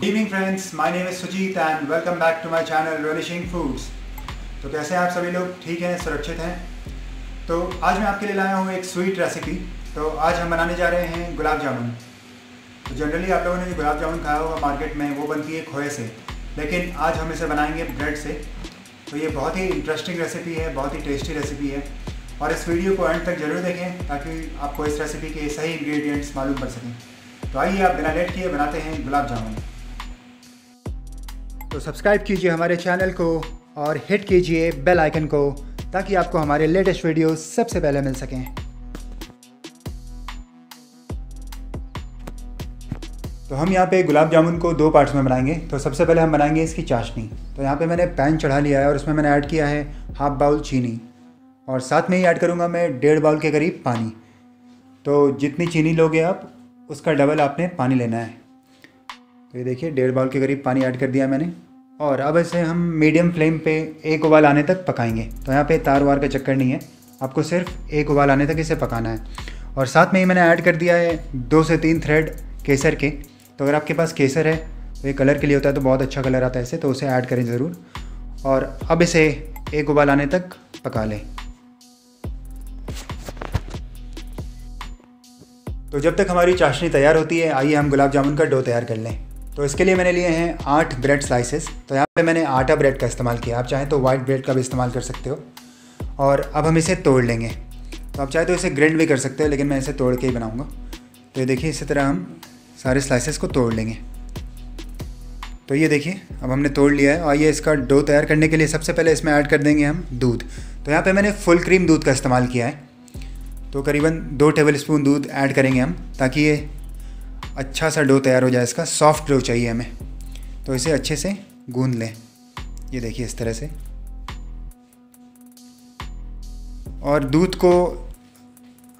Good evening friends, my name is Sujeet and welcome back to my channel ravishing foods. तो कैसे हैं आप सभी लोग? ठीक हैं, सुरक्षित हैं? तो आज मैं आपके लिए लाया हूँ एक स्वीट रेसिपी। तो आज हम बनाने जा रहे हैं गुलाब जामुन। तो जनरली आप लोगों ने जो गुलाब जामुन खाया होगा मार्केट में, वो बनती है खोए से, लेकिन आज हम इसे बनाएंगे ब्रेड से। तो ये बहुत ही इंटरेस्टिंग रेसिपी है, बहुत ही टेस्टी रेसिपी है और इस वीडियो को एंड तक जरूर देखें ताकि आपको इस रेसिपी के सही इंग्रेडिएंट्स मालूम पड़ सकें। तो आइए आप बिना लेट किए बनाते हैं गुलाब जामुन। तो सब्सक्राइब कीजिए हमारे चैनल को और हिट कीजिए बेल आइकन को ताकि आपको हमारे लेटेस्ट वीडियोस सबसे पहले मिल सकें। तो हम यहाँ पे गुलाब जामुन को दो पार्ट्स में बनाएंगे। तो सबसे पहले हम बनाएंगे इसकी चाशनी। तो यहाँ पे मैंने पैन चढ़ा लिया है और उसमें मैंने ऐड किया है हाफ बाउल चीनी और साथ में ही ऐड करूँगा मैं 1.5 बाउल के करीब पानी। तो जितनी चीनी लोगे आप उसका डबल आपने पानी लेना है। तो ये देखिए 1.5 बाउल के करीब पानी ऐड कर दिया मैंने और अब इसे हम मीडियम फ्लेम पे 1 उबाल आने तक पकाएंगे। तो यहाँ पे तार वार का चक्कर नहीं है, आपको सिर्फ 1 उबाल आने तक इसे पकाना है। और साथ में ही मैंने ऐड कर दिया है 2 से 3 थ्रेड केसर के। तो अगर आपके पास केसर है तो ये कलर के लिए होता है, तो बहुत अच्छा कलर आता है इसे, तो उसे ऐड करें ज़रूर। और अब इसे 1 उबाल आने तक पका लें। तो जब तक हमारी चाशनी तैयार होती है, आइए हम गुलाब जामुन का डो तैयार कर लें। तो इसके लिए मैंने लिए हैं 8 ब्रेड स्लाइसेस। तो यहाँ पे मैंने आटा ब्रेड का इस्तेमाल किया, आप चाहें तो वाइट ब्रेड का भी इस्तेमाल कर सकते हो। और अब हम इसे तोड़ लेंगे। तो आप चाहे तो इसे ग्राइंड भी कर सकते हो, लेकिन मैं इसे तोड़ के ही बनाऊँगा। तो ये देखिए, इसी तरह हम सारे स्लाइसेस को तोड़ लेंगे। तो ये देखिए, अब हमने तोड़ लिया है। और ये इसका डो तैयार करने के लिए सबसे पहले इसमें ऐड कर देंगे हम दूध। तो यहाँ पर मैंने फुल क्रीम दूध का इस्तेमाल किया है। तो करीबन 2 टेबल स्पून दूध ऐड करेंगे हम ताकि ये अच्छा सा डो तैयार हो जाए। इसका सॉफ्ट डो चाहिए हमें, तो इसे अच्छे से गूंद लें। ये देखिए इस तरह से। और दूध को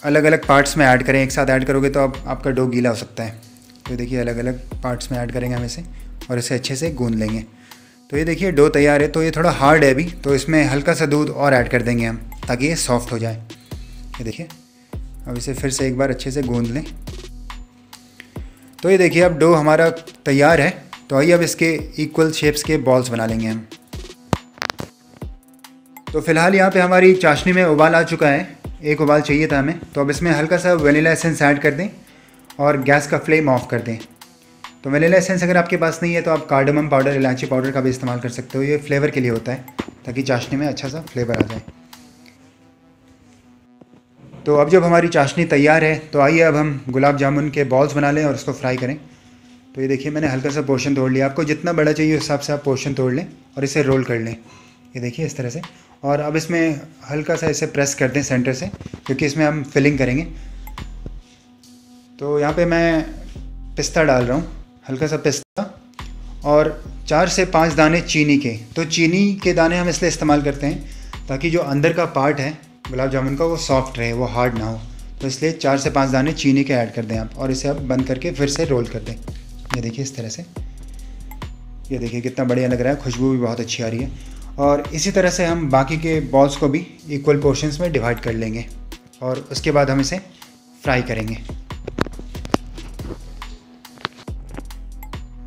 अलग अलग पार्ट्स में ऐड करें, एक साथ ऐड करोगे तो आपका डो गीला हो सकता है। तो देखिए अलग अलग पार्ट्स में ऐड करेंगे हम इसे और इसे अच्छे से गूंद लेंगे। तो ये देखिए डो तैयार है। तो ये थोड़ा हार्ड है अभी, तो इसमें हल्का सा दूध और ऐड कर देंगे हम ताकि ये सॉफ्ट हो जाए। ये देखिए, अब इसे फिर से एक बार अच्छे से गूंद लें। तो ये देखिए अब डो हमारा तैयार है। तो आइए अब इसके इक्वल शेप्स के बॉल्स बना लेंगे हम। तो फिलहाल यहाँ पे हमारी चाशनी में उबाल आ चुका है, 1 उबाल चाहिए था हमें। तो अब इसमें हल्का सा वनीला एसेंस ऐड कर दें और गैस का फ्लेम ऑफ कर दें। तो वनीला एसेंस अगर आपके पास नहीं है तो आप कार्डमम पाउडर, इलायची पाउडर का भी इस्तेमाल कर सकते हो। ये फ्लेवर के लिए होता है ताकि चाशनी में अच्छा सा फ्लेवर आ जाए। तो अब जब हमारी चाशनी तैयार है तो आइए अब हम गुलाब जामुन के बॉल्स बना लें और उसको फ्राई करें। तो ये देखिए मैंने हल्का सा पोर्शन तोड़ लिया, आपको जितना बड़ा चाहिए उस हिसाब से आप पोर्शन तोड़ लें और इसे रोल कर लें। ये देखिए इस तरह से। और अब इसमें हल्का सा इसे प्रेस कर दें सेंटर से, क्योंकि इसमें हम फिलिंग करेंगे। तो यहाँ पे मैं पिस्ता डाल रहा हूँ, हल्का सा पिस्ता और 4 से 5 दाने चीनी के। तो चीनी के दाने हम इसलिए इस्तेमाल करते हैं ताकि जो अंदर का पार्ट है गुलाब जामुन का वो सॉफ्ट रहे, वो हार्ड ना हो। तो इसलिए 4 से 5 दाने चीनी के ऐड कर दें आप और इसे आप बंद करके फिर से रोल कर दें। ये देखिए इस तरह से। ये देखिए कितना बढ़िया लग रहा है, खुशबू भी बहुत अच्छी आ रही है। और इसी तरह से हम बाकी के बॉल्स को भी इक्वल पोर्शंस में डिवाइड कर लेंगे और उसके बाद हम इसे फ्राई करेंगे।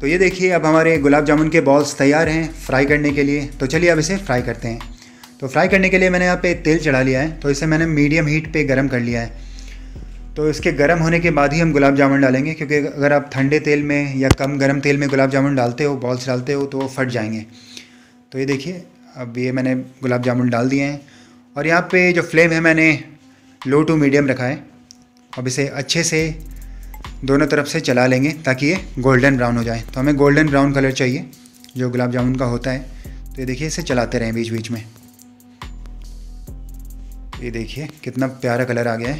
तो ये देखिए अब हमारे गुलाब जामुन के बॉल्स तैयार हैं फ्राई करने के लिए। तो चलिए अब इसे फ्राई करते हैं। तो फ्राई करने के लिए मैंने यहाँ पे तेल चढ़ा लिया है। तो इसे मैंने मीडियम हीट पे गरम कर लिया है। तो इसके गरम होने के बाद ही हम गुलाब जामुन डालेंगे, क्योंकि अगर आप ठंडे तेल में या कम गरम तेल में गुलाब जामुन डालते हो, बॉल्स डालते हो, तो वो फट जाएंगे। तो ये देखिए अब ये मैंने गुलाब जामुन डाल दिए हैं और यहाँ पर जो फ्लेम है मैंने लो टू मीडियम रखा है। अब इसे अच्छे से दोनों तरफ से चला लेंगे ताकि ये गोल्डन ब्राउन हो जाए। तो हमें गोल्डन ब्राउन कलर चाहिए जो गुलाब जामुन का होता है। तो ये देखिए इसे चलाते रहें बीच बीच में। ये देखिए कितना प्यारा कलर आ गया है।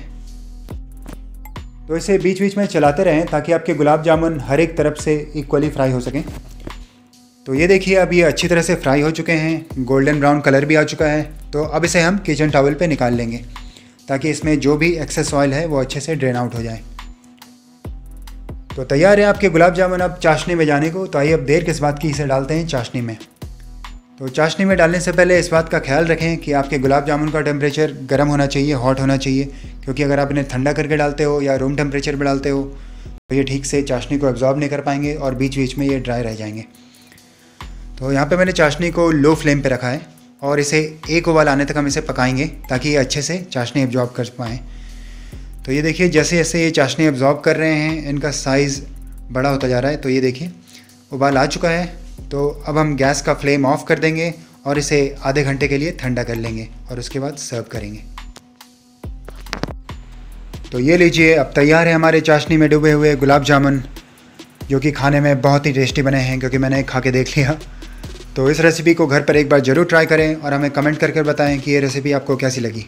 तो इसे बीच बीच में चलाते रहें ताकि आपके गुलाब जामुन हर एक तरफ से इक्वली फ्राई हो सकें। तो ये देखिए अब ये अच्छी तरह से फ्राई हो चुके हैं, गोल्डन ब्राउन कलर भी आ चुका है। तो अब इसे हम किचन टॉवल पे निकाल लेंगे ताकि इसमें जो भी एक्सेस ऑयल है वो अच्छे से ड्रेन आउट हो जाए। तो तैयार है आपके गुलाब जामुन अब चाशनी में जाने को। तो आइए अब देर किस बात की, इसे डालते हैं चाशनी में। तो चाशनी में डालने से पहले इस बात का ख्याल रखें कि आपके गुलाब जामुन का टेम्परेचर गर्म होना चाहिए, हॉट होना चाहिए, क्योंकि अगर आप इन्हें ठंडा करके डालते हो या रूम टेम्परेचर पर डालते हो तो ये ठीक से चाशनी को एब्जॉर्ब नहीं कर पाएंगे और बीच बीच में ये ड्राई रह जाएंगे। तो यहाँ पे मैंने चाशनी को लो फ्लेम पे रखा है और इसे एक उबाल आने तक हम इसे पकाएंगे ताकि ये अच्छे से चाशनी एब्जॉर्ब कर पाएँ। तो ये देखिए जैसे जैसे ये चाशनी एब्जॉर्ब कर रहे हैं इनका साइज़ बड़ा होता जा रहा है। तो ये देखिए उबाल आ चुका है। तो अब हम गैस का फ्लेम ऑफ कर देंगे और इसे आधे घंटे के लिए ठंडा कर लेंगे और उसके बाद सर्व करेंगे। तो ये लीजिए अब तैयार है हमारे चाशनी में डूबे हुए गुलाब जामुन, जो कि खाने में बहुत ही टेस्टी बने हैं क्योंकि मैंने खा के देख लिया। तो इस रेसिपी को घर पर एक बार ज़रूर ट्राई करें और हमें कमेंट करके बताएं कि ये रेसिपी आपको कैसी लगी।